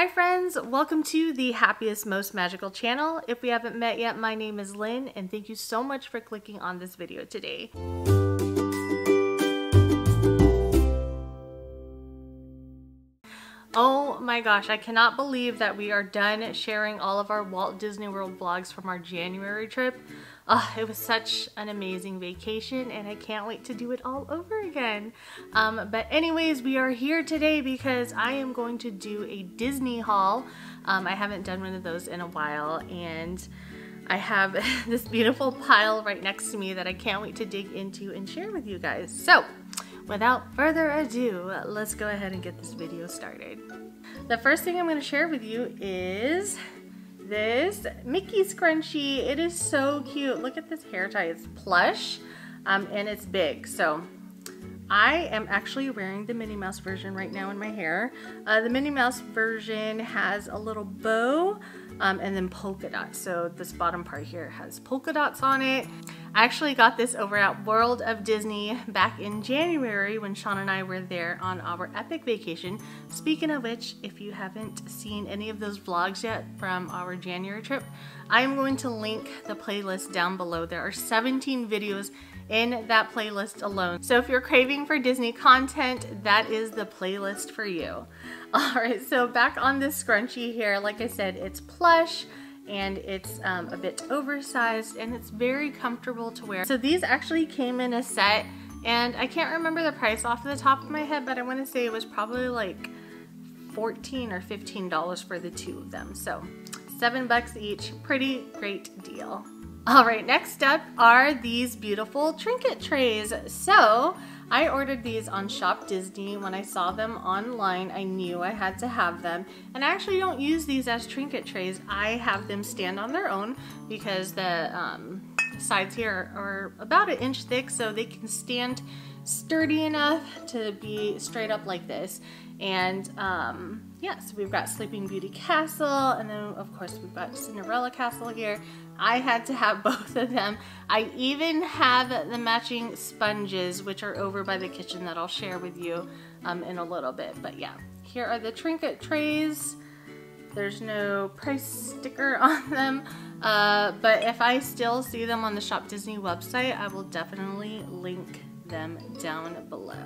Hi friends, welcome to the happiest, most magical channel. If we haven't met yet, my name is Lynn and thank you so much for clicking on this video today. Oh my gosh, I cannot believe that we are done sharing all of our Walt Disney World vlogs from our January trip. It was such an amazing vacation and I can't wait to do it all over again. But anyways, we are here today because I am going to do a Disney haul. I haven't done one of those in a while and I have this beautiful pile right next to me that I can't wait to dig into and share with you guys. So without further ado, let's go ahead and get this video started. The first thing I'm going to share with you is this Mickey scrunchie. It is so cute. Look at this hair tie. It's plush and it's big. So I am actually wearing the Minnie Mouse version right now in my hair. The Minnie Mouse version has a little bow and then polka dots. So this bottom part here has polka dots on it. I actually got this over at World of Disney back in January when Sean and I were there on our epic vacation. Speaking of which, if you haven't seen any of those vlogs yet from our January trip, I am going to link the playlist down below. There are 17 videos in that playlist alone. So if you're craving for Disney content, that is the playlist for you. All right, so back on this scrunchie here, like I said, it's plush and it's a bit oversized and it's very comfortable to wear. So these actually came in a set and I can't remember the price off the top of my head, but I want to say it was probably like $14 or $15 for the two of them. So $7 each, pretty great deal. All right, next up are these beautiful trinket trays. So I ordered these on Shop Disney. When I saw them online, I knew I had to have them. And I actually don't use these as trinket trays. I have them stand on their own because the sides here are about an inch thick, so they can stand sturdy enough to be straight up like this. And yeah, so we've got Sleeping Beauty Castle, and then of course we've got Cinderella Castle here. I had to have both of them. I even have the matching sponges, which are over by the kitchen that I'll share with you in a little bit. But yeah, here are the trinket trays. There's no price sticker on them, but if I still see them on the Shop Disney website, I will definitely link them down below.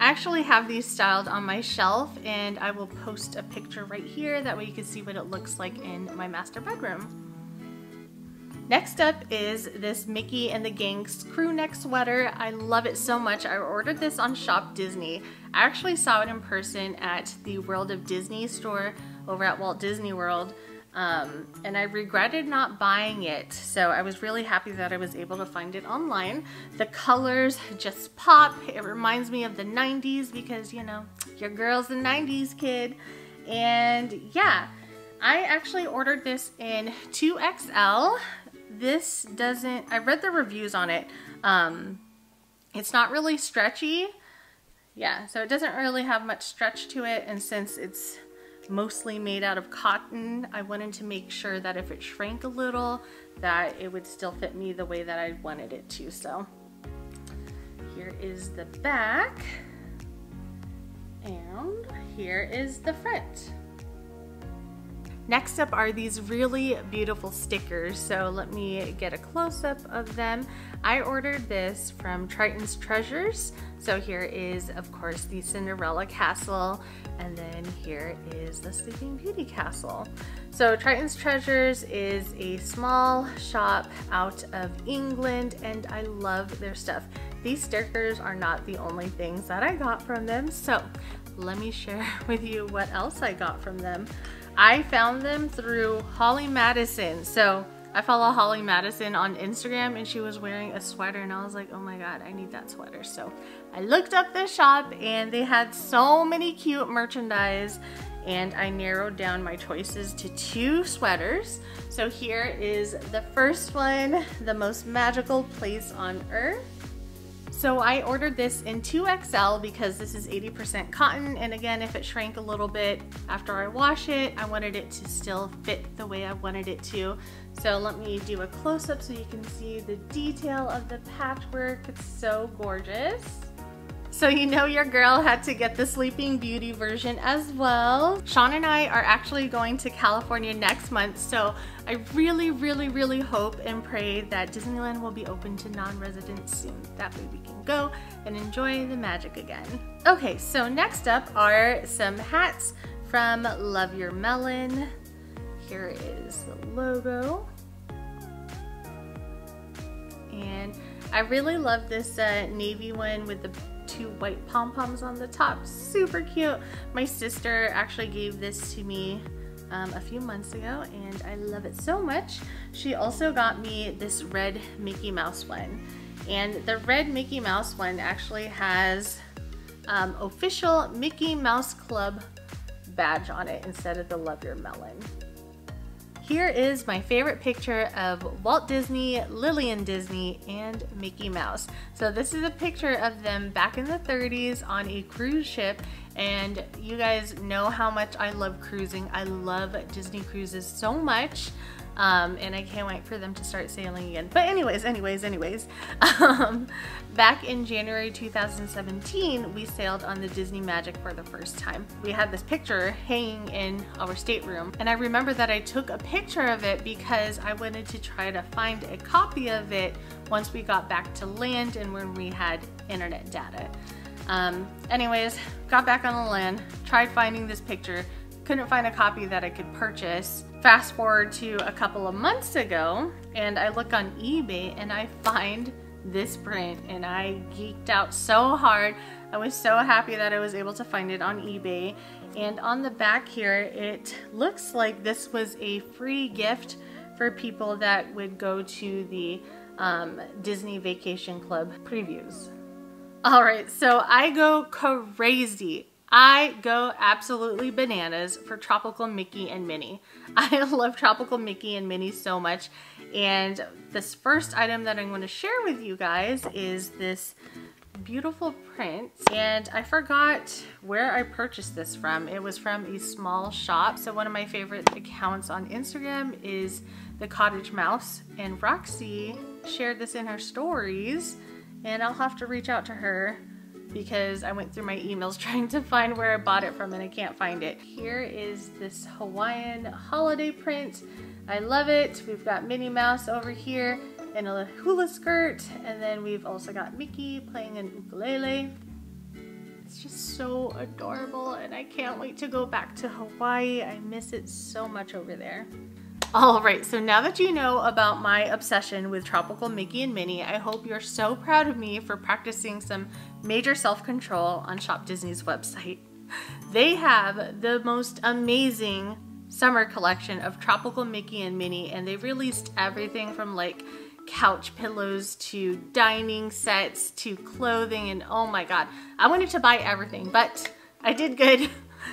I actually have these styled on my shelf and I will post a picture right here. That way you can see what it looks like in my master bedroom. Next up is this Mickey and the Gang's crew neck sweater. I love it so much. I ordered this on Shop Disney. I actually saw it in person at the World of Disney store over at Walt Disney World, and I regretted not buying it. So I was really happy that I was able to find it online. The colors just pop. It reminds me of the 90s because, you know, your girl's the 90s kid. And yeah, I actually ordered this in 2XL. This doesn't, I read the reviews on it. It's not really stretchy. Yeah, so it doesn't really have much stretch to it. And since it's mostly made out of cotton, I wanted to make sure that if it shrank a little, that it would still fit me the way that I wanted it to. So here is the back and here is the front. Next up are these really beautiful stickers. So let me get a close-up of them. I ordered this from Triton's Treasures. So here is, of course, the Cinderella Castle, and then here is the Sleeping Beauty Castle. So Triton's Treasures is a small shop out of England, and I love their stuff. These stickers are not the only things that I got from them, so let me share with you what else I got from them. I found them through Holly Madison. So I follow Holly Madison on Instagram and she was wearing a sweater and I was like, oh my God, I need that sweater. So I looked up the shop and they had so many cute merchandise and I narrowed down my choices to two sweaters. So here is the first one, the most magical place on earth. So I ordered this in 2XL because this is 80% cotton, and again, if it shrank a little bit after I wash it, I wanted it to still fit the way I wanted it to. So let me do a close-up so you can see the detail of the patchwork. It's so gorgeous. So you know your girl had to get the Sleeping Beauty version as well. Sean and I are actually going to California next month, so I really hope and pray that Disneyland will be open to non-residents soon. That way we can go and enjoy the magic again. Okay, so next up are some hats from Love Your Melon. Here is the logo. And I really love this navy one with the two white pom-poms on the top. Super cute. My sister actually gave this to me a few months ago and I love it so much. She also got me this red Mickey Mouse one, and the red Mickey Mouse one actually has official Mickey Mouse Club badge on it instead of the Love Your Melon. Here is my favorite picture of Walt Disney, Lillian Disney, and Mickey Mouse. So this is a picture of them back in the 30s on a cruise ship, and you guys know how much I love cruising. I love Disney cruises so much, and I can't wait for them to start sailing again. But anyways, back in January 2017, we sailed on the Disney Magic for the first time. We had this picture hanging in our stateroom, and I remember that I took a picture of it because I wanted to try to find a copy of it once we got back to land and when we had internet data. Anyways, got back on the land, tried finding this picture, couldn't find a copy that I could purchase. Fast forward to a couple of months ago, and I look on eBay and I find this print, and I geeked out so hard. I was so happy that I was able to find it on eBay. And on the back here, it looks like this was a free gift for people that would go to the Disney Vacation Club previews. All right, so I go crazy. I go absolutely bananas for Tropical Mickey and Minnie. I love Tropical Mickey and Minnie so much. And this first item that I'm going to share with you guys is this beautiful print. And I forgot where I purchased this from. It was from a small shop. So one of my favorite accounts on Instagram is the Cottage Mouse. And Roxy shared this in her stories. And I'll have to reach out to her because I went through my emails trying to find where I bought it from and I can't find it. Here is this Hawaiian holiday print. I love it. We've got Minnie Mouse over here in a hula skirt, and then we've also got Mickey playing an ukulele. It's just so adorable and I can't wait to go back to Hawaii. I miss it so much over there. All right, so now that you know about my obsession with Tropical Mickey and Minnie, I hope you're so proud of me for practicing some major self-control on Shop Disney's website. They have the most amazing summer collection of Tropical Mickey and Minnie, and they released everything from like couch pillows to dining sets to clothing, and oh my God, I wanted to buy everything, but I did good.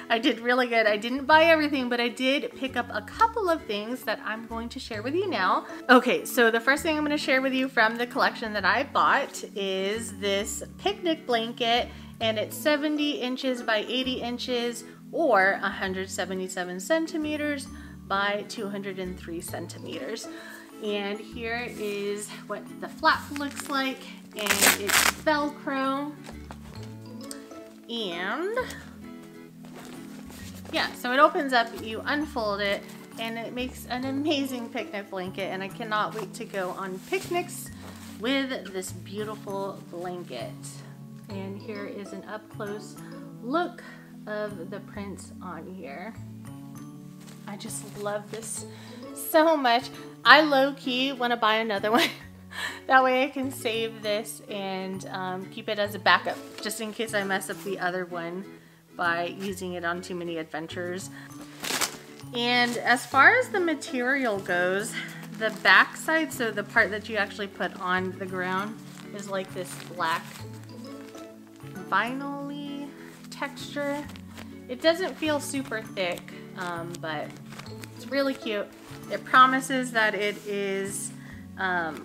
I did really good. I didn't buy everything, but I did pick up a couple of things that I'm going to share with you now. Okay, so the first thing I'm going to share with you from the collection that I bought is this picnic blanket, and it's 70 inches by 80 inches or 177 centimeters by 203 centimeters. And here is what the flap looks like, and it's Velcro. And yeah, so it opens up, you unfold it, and it makes an amazing picnic blanket, and I cannot wait to go on picnics with this beautiful blanket. And here is an up-close look of the prints on here. I just love this so much. I low-key want to buy another one. That way I can save this and keep it as a backup, just in case I mess up the other one by using it on too many adventures. And as far as the material goes, the back side, so the part that you actually put on the ground, is like this black vinyl-y texture. It doesn't feel super thick, but it's really cute. It promises that it is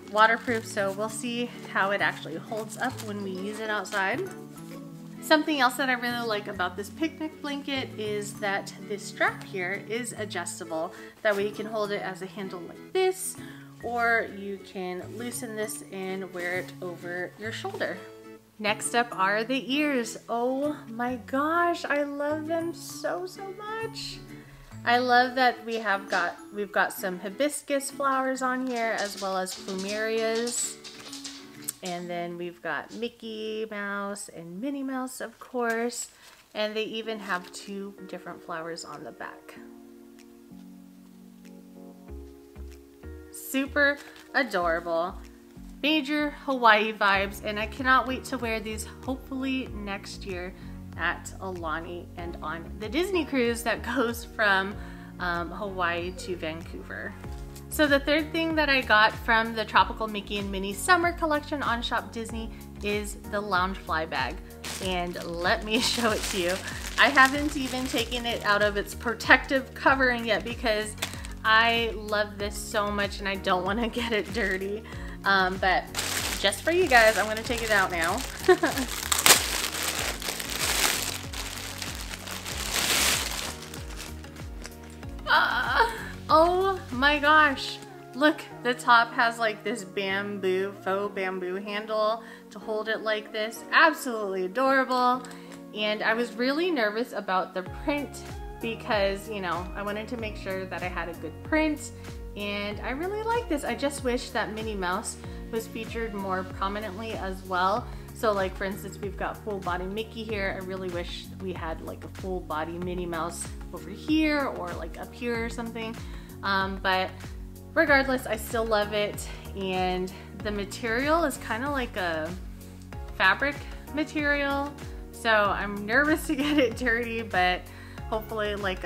waterproof, so we'll see how it actually holds up when we use it outside. Something else that I really like about this picnic blanket is that this strap here is adjustable. That way you can hold it as a handle like this, or you can loosen this and wear it over your shoulder. Next up are the ears. Oh my gosh, I love them so much. I love that we've got some hibiscus flowers on here as well as plumerias. And then we've got Mickey Mouse and Minnie Mouse, of course. And they even have two different flowers on the back. Super adorable. Major Hawaii vibes, and I cannot wait to wear these hopefully next year at Aulani and on the Disney cruise that goes from Hawaii to Vancouver. So the third thing that I got from the Tropical Mickey and Minnie Summer Collection on Shop Disney is the Loungefly bag. And let me show it to you. I haven't even taken it out of its protective covering yet because I love this so much and I don't want to get it dirty. But just for you guys, I'm going to take it out now. Oh my gosh, look, the top has like this bamboo, faux bamboo handle to hold it like this. Absolutely adorable. And I was really nervous about the print because, you know, I wanted to make sure that I had a good print. And I really like this. I just wish that Minnie Mouse was featured more prominently as well. So like for instance, we've got full body Mickey here. I really wish we had like a full body Minnie Mouse over here or like up here or something. But regardless, I still love it. And the material is kind of like a fabric material. So I'm nervous to get it dirty, but hopefully like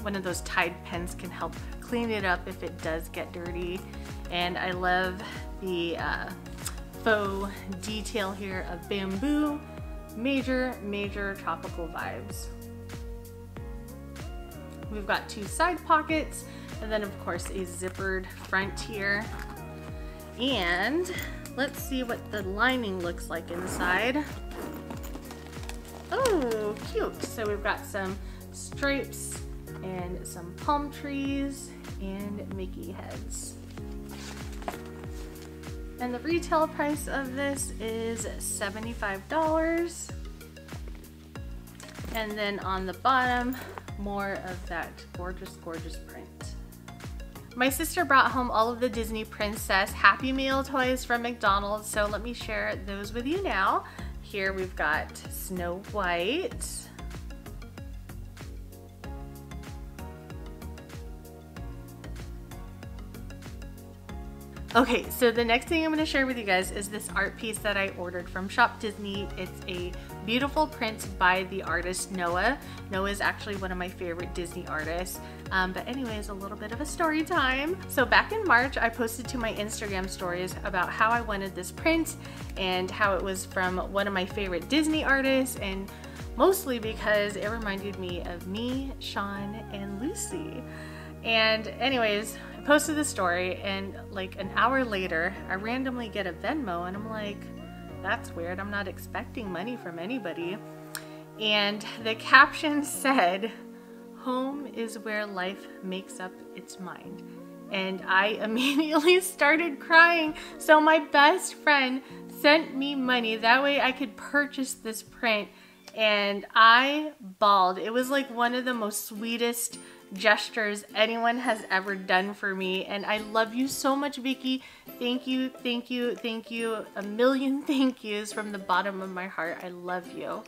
one of those Tide pens can help clean it up if it does get dirty. And I love the faux detail here of bamboo. Major tropical vibes. We've got two side pockets and then of course a zippered front here. And let's see what the lining looks like inside. Oh, cute. So we've got some stripes and some palm trees and Mickey heads. And the retail price of this is $75. And then on the bottom, more of that gorgeous print. My sister brought home all of the Disney Princess Happy Meal toys from McDonald's, so let me share those with you now. Here we've got Snow White, okay, so the next thing I'm going to share with you guys is this art piece that I ordered from Shop Disney. It's a beautiful print by the artist Noah. Noah is actually one of my favorite Disney artists. But anyways, a little bit of a story time. So back in March, I posted to my Instagram stories about how I wanted this print and how it was from one of my favorite Disney artists, and mostly because it reminded me of me, Sean, and Lucy. And anyways, I posted the story and like an hour later, I randomly get a Venmo and I'm like, that's weird. I'm not expecting money from anybody. And the caption said, "Home is where life makes up its mind." And I immediately started crying. So my best friend sent me money. That way I could purchase this print. And I bawled. It was like one of the most sweetest gestures anyone has ever done for me, and I love you so much, Vicky. Thank you, a million thank yous from the bottom of my heart. I love you.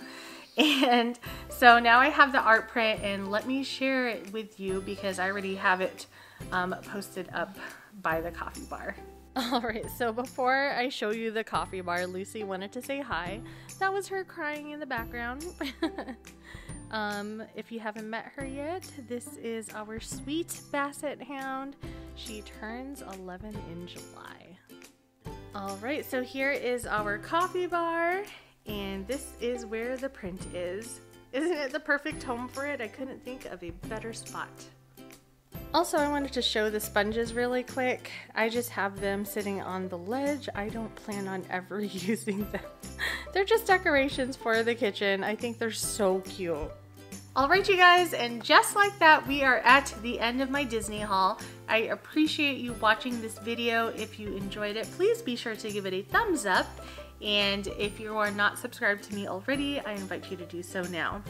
And so now I have the art print, and let me share it with you because I already have it posted up by the coffee bar. All right, so before I show you the coffee bar, Lucy wanted to say hi. That was her crying in the background. If you haven't met her yet, this is our sweet basset hound. She turns 11 in July. All right, so here is our coffee bar, and this is where the print is. Isn't it the perfect home for it? I couldn't think of a better spot. Also, I wanted to show the sponges really quick. I just have them sitting on the ledge. I don't plan on ever using them. They're just decorations for the kitchen. I think they're so cute. All right, you guys, and just like that, we are at the end of my Disney haul. I appreciate you watching this video. If you enjoyed it, please be sure to give it a thumbs up. And if you are not subscribed to me already, I invite you to do so now.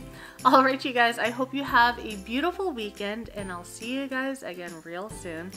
All right, you guys, I hope you have a beautiful weekend, and I'll see you guys again real soon.